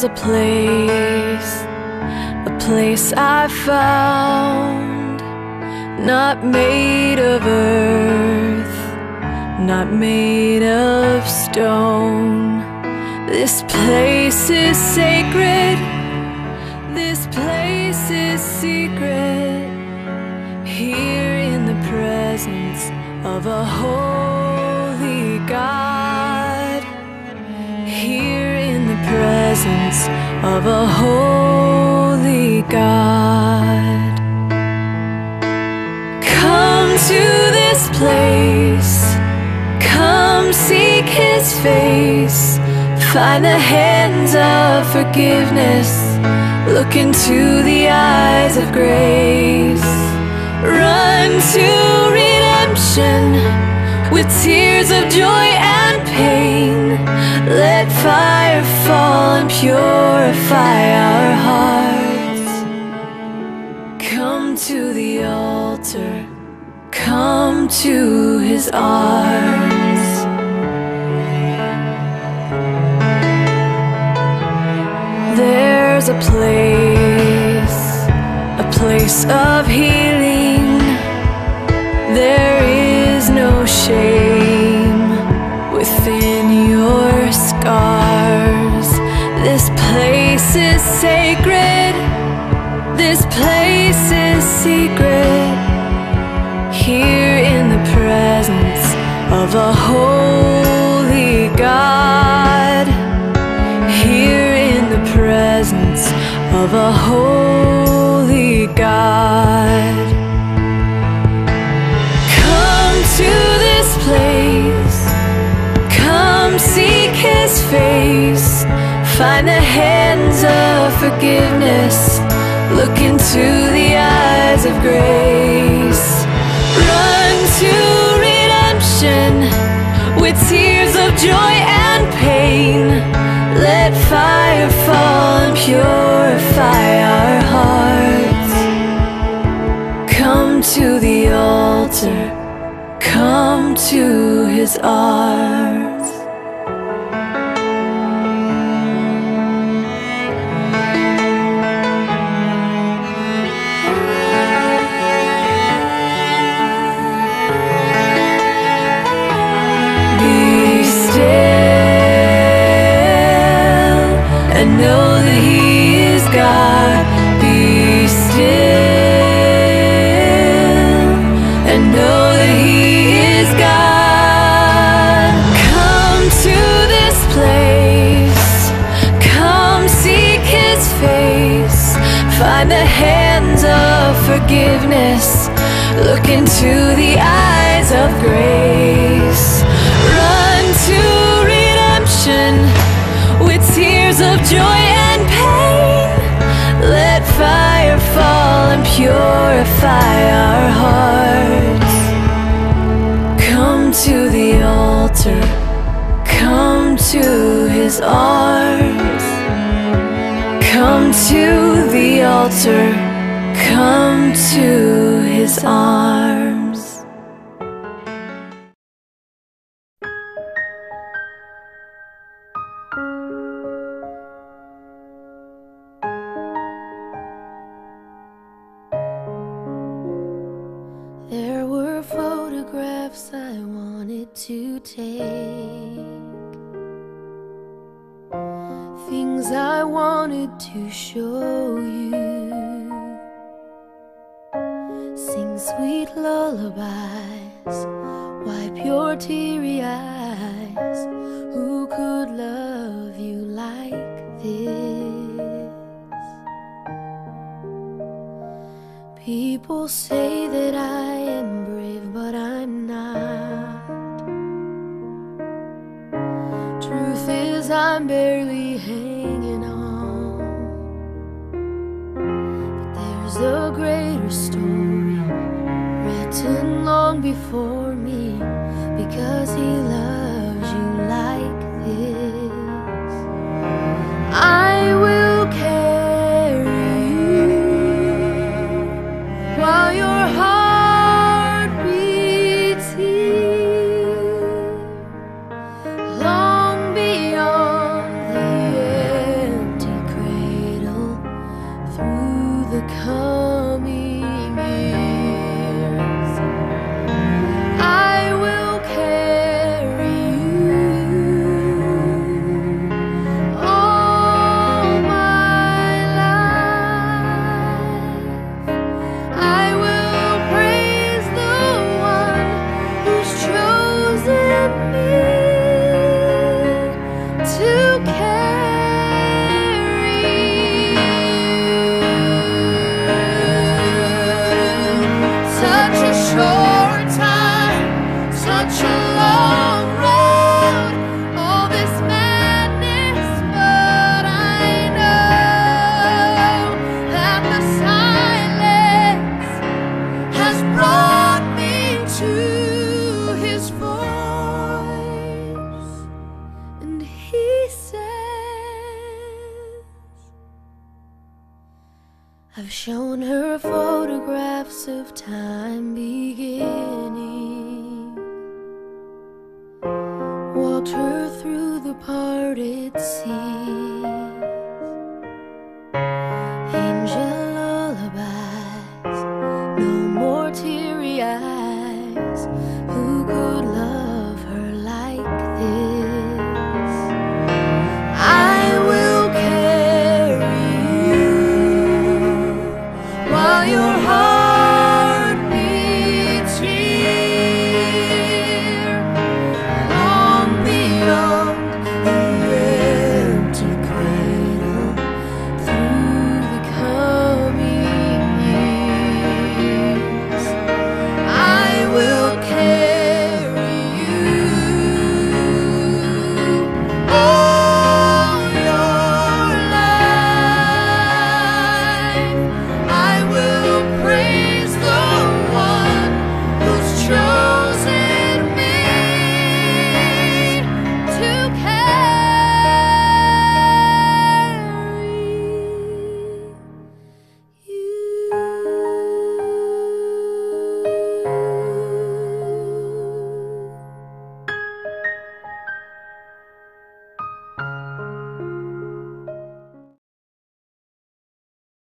There's a place I found, not made of earth, not made of stone. This place is sacred, this place is secret, here in the presence of a holy God, here in the presence of a holy God. Come to this place, come seek His face, find the hands of forgiveness, look into the eyes of grace. Run to redemption with tears of joy and pain. Let fire fall and purify our hearts. Come to the altar, come to His arms. There's a place of healing. There is no shame within your scars. This place is sacred, this place is secret, here in the presence of a holy God, here in the presence of a holy God. Come to this place, come seek His face, find the hands of forgiveness, look into the eyes of grace. Run to redemption with tears of joy and pain. Let fire fall and purify our hearts. Come to the altar, come to His arms. Find the hands of forgiveness, look into the eyes of grace. Run to redemption with tears of joy and pain. Let fire fall and purify our hearts. Come to the altar, come to His arms. Come to the altar, come to His arms. There were photographs I wanted to take, things I wanted to show you. Sing sweet lullabies, wipe your teary eyes. Who could love you like this? People say that I am brave, but I'm not. Truth is, I'm barely hanging on, but there's a greater story written long before me, because He loves you like this. I will carry you while your heart beats here, long beyond the empty I've shown her photographs of time beginning, walked her through the parted sea.